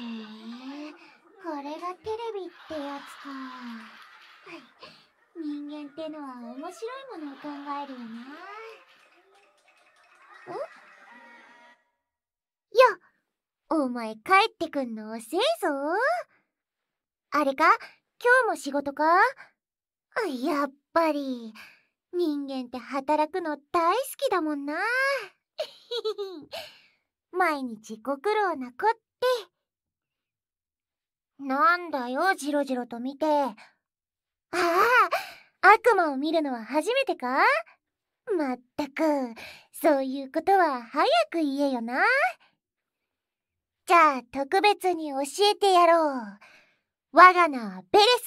これがテレビってやつか。人間ってのは面白いものを考えるよな。ん？よっ、お前帰ってくんの遅いぞ。あれか、今日も仕事か？やっぱり人間って働くの大好きだもんな。毎日ご苦労な子って。なんだよ、ジロジロと見て。ああ、悪魔を見るのは初めてか？まったく、そういうことは早く言えよな。じゃあ特別に教えてやろう。我が名はベレス。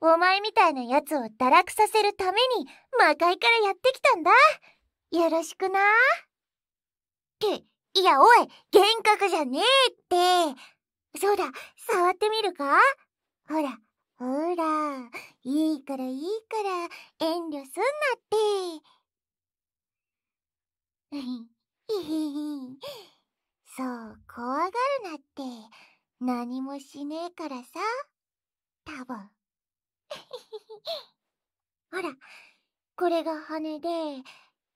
お前みたいなやつを堕落させるために魔界からやってきたんだ。よろしくな。って、いやおい、幻覚じゃねえって。そうだ、触ってみるか？ほらほら、いいからいいから遠慮すんなって。そう、怖がるなって。何もしねえからさ、多分。ほら、これが羽で、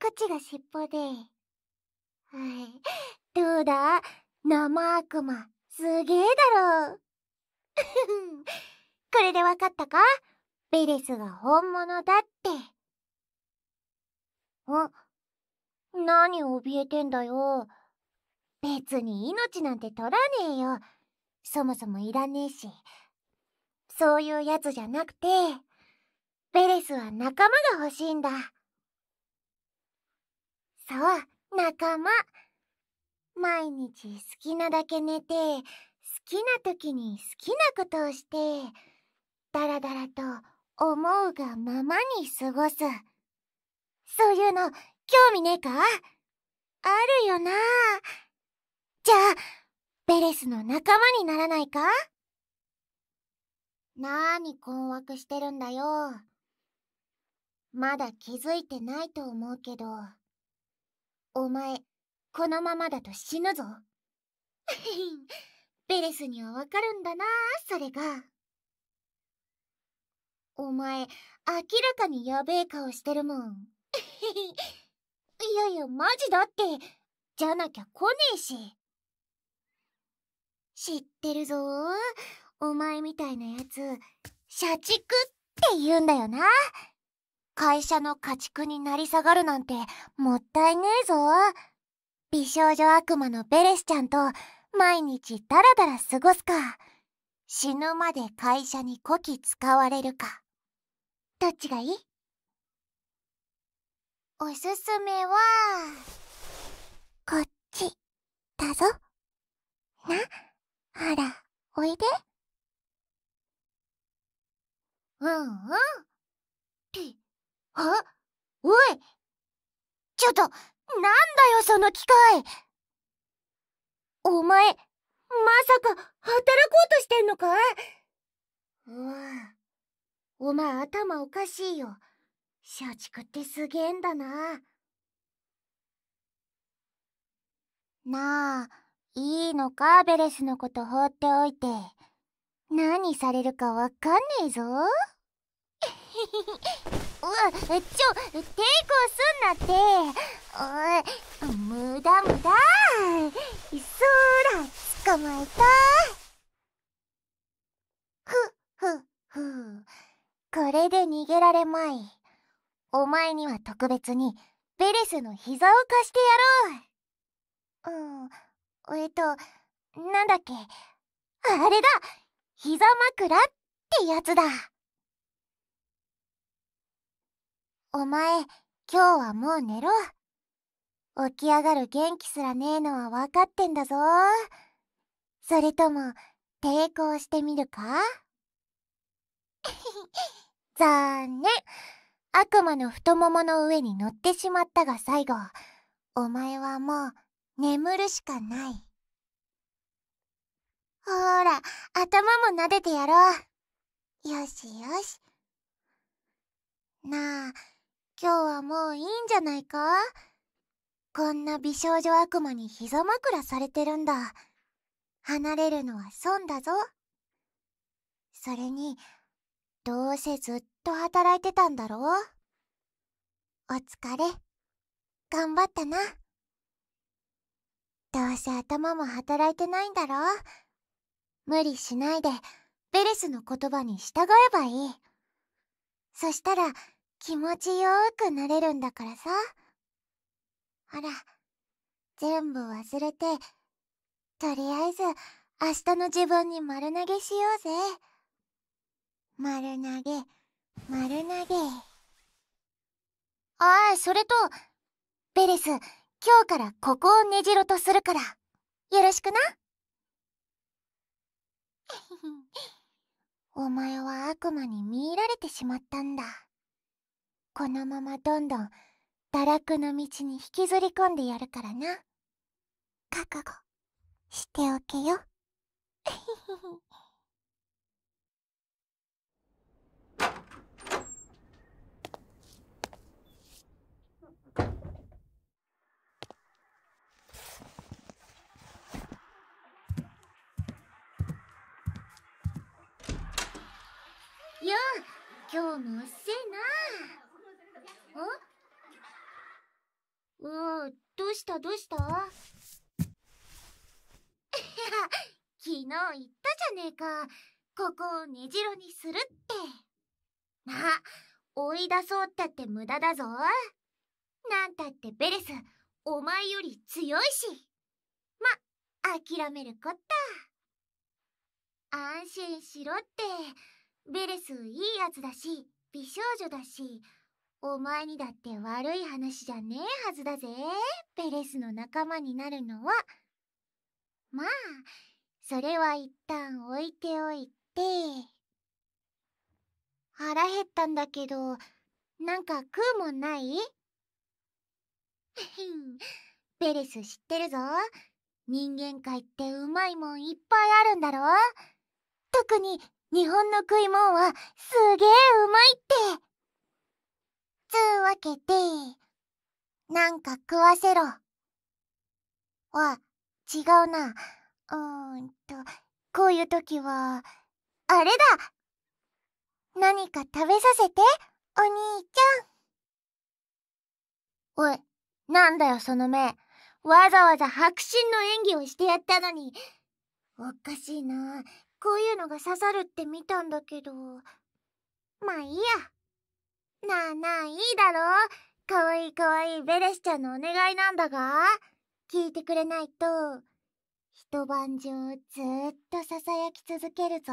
こっちが尻尾で。どうだ、生悪魔、すげえだろ。これでわかったか？ベレスが本物だって。何怯えてんだよ。別に命なんて取らねえよ。そもそもいらねえし。そういうやつじゃなくて、ベレスは仲間が欲しいんだ。そう、仲間。毎日好きなだけ寝て、好きな時に好きなことをして、だらだらと思うがままに過ごす。そういうの興味ねえか？あるよな。じゃあベレスの仲間にならないか？なーに困惑してるんだよ。まだ気づいてないと思うけど、お前このままだと死ぬぞ。ベレスにはわかるんだな、それが。お前明らかにやべえ顔してるもん。いやいやマジだって。じゃなきゃ来ねえし。知ってるぞー、お前みたいなやつ、社畜って言うんだよな。会社の家畜になり下がるなんてもったいねえぞ。美少女悪魔のベレスちゃんと毎日ダラダラ過ごすか、死ぬまで会社にこき使われるか、どっちがいい？おすすめはこっちだぞな。ほらおいで。うんうん。って、あ、おい！ちょっと、なんだよその機械！お前、まさか、働こうとしてんのか？うわ、お前頭おかしいよ。社畜ってすげえんだな。なあ、いいのか、ベレスのこと放っておいて。何されるかわかんねえぞ。うわ、ちょ、抵抗すんなって。おい、無駄無駄。そら、捕まえた。ふっ。これで逃げられまい。お前には特別にベレスの膝を貸してやろう。なんだっけ。あれだ、膝枕ってやつだ。お前、今日はもう寝ろ。起き上がる元気すらねえのは分かってんだぞ。それとも、抵抗してみるか？残念。悪魔の太ももの上に乗ってしまったが最後、お前はもう眠るしかない。ほーら、頭も撫でてやろう。よしよし。なあ、今日はもういいんじゃないか？こんな美少女悪魔に膝枕されてるんだ。離れるのは損だぞ。それにどうせずっと働いてたんだろう。お疲れ、頑張ったな。どうせ頭も働いてないんだろう。無理しないでベレスの言葉に従えばいい。そしたら気持ちよーくなれるんだからさ。ほら、全部忘れて、とりあえず明日の自分に丸投げしようぜ。丸投げ、丸投げ。ああ、それと、ベレス、今日からここをねじろとするから、よろしくな。お前は悪魔に見入られてしまったんだ。このままどんどん堕落の道に引きずり込んでやるからな。覚悟しておけよ。いや、今日もおっせえな。お？どうしたどうした？いや、昨日言ったじゃねえか、ここをねじろにするって。なあ、追い出そうったって無駄だぞ。なんたってベレス、お前より強いし。ま、諦めるこった。安心しろって。ベレスいいやつだし、美少女だし、お前にだって悪い話じゃねえはずだぜ。ベレスの仲間になるのは。まあ、それは一旦置いておいて。腹減ったんだけど、なんか食うもんない？ベレス知ってるぞ。人間界ってうまいもんいっぱいあるんだろ？特に、日本の食いもんはすげえうまいって。つうわけで、なんか食わせろ。あ、違うな。こういう時はあれだ、何か食べさせて、お兄ちゃん。おい、なんだよその目。わざわざ迫真の演技をしてやったのに。おかしいな。こういうのが刺さるって見たんだけど。まあいいや。なあなあ、いいだろう。かわいいかわいいベレスちゃんのお願いなんだが、聞いてくれないと一晩中ずっとささやき続けるぞ。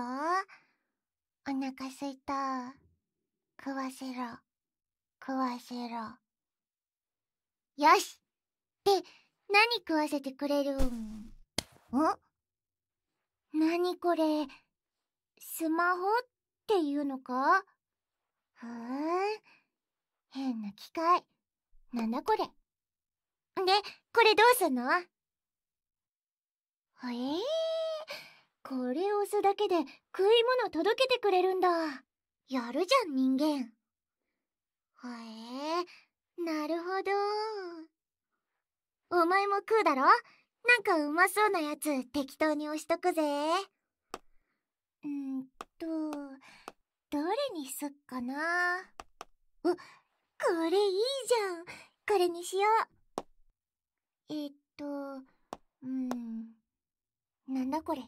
お腹すいた、食わせろ、食わせろ。よし。で、何食わせてくれるん？なにこれ、スマホっていうのか？ふーん、変な機械。なんだこれ。で、これどうすんの？これ押すだけで食い物届けてくれるんだ。やるじゃん人間。なるほど。お前も食うだろ？なんかうまそうなやつ適当に押しとくぜ。どれにすっかな。これいいじゃん。これにしよう。なんだこれ。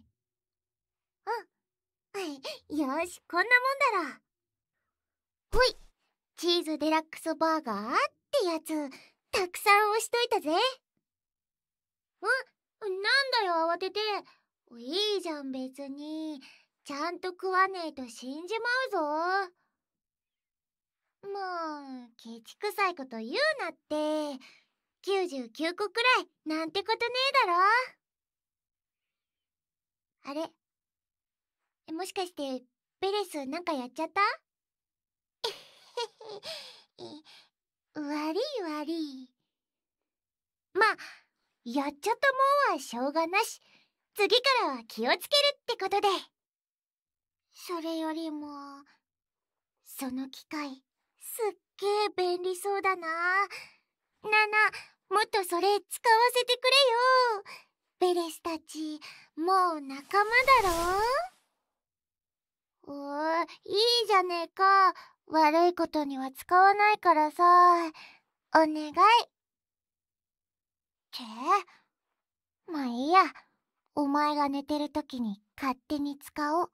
よし、こんなもんだら。ほい、チーズデラックスバーガーってやつ、たくさん押しといたぜ。なんだよ慌てて。いいじゃん別に。ちゃんと食わねえと死んじまうぞ。もうケチくさいこと言うなって。99個くらいなんてことねえだろ。あれ、もしかしてベレスなんかやっちゃった？悪い悪い。まあやっちゃったもんはしょうがなし。次からは気をつけるってことで。それよりも、その機械、すっげえ便利そうだな。なあなあ、もっとそれ使わせてくベレスたちもう仲間だろ。おー、いいじゃねえか。悪いことには使わないからさ、お願い。けえ、まあいいや。お前が寝てる時に勝手に使おう。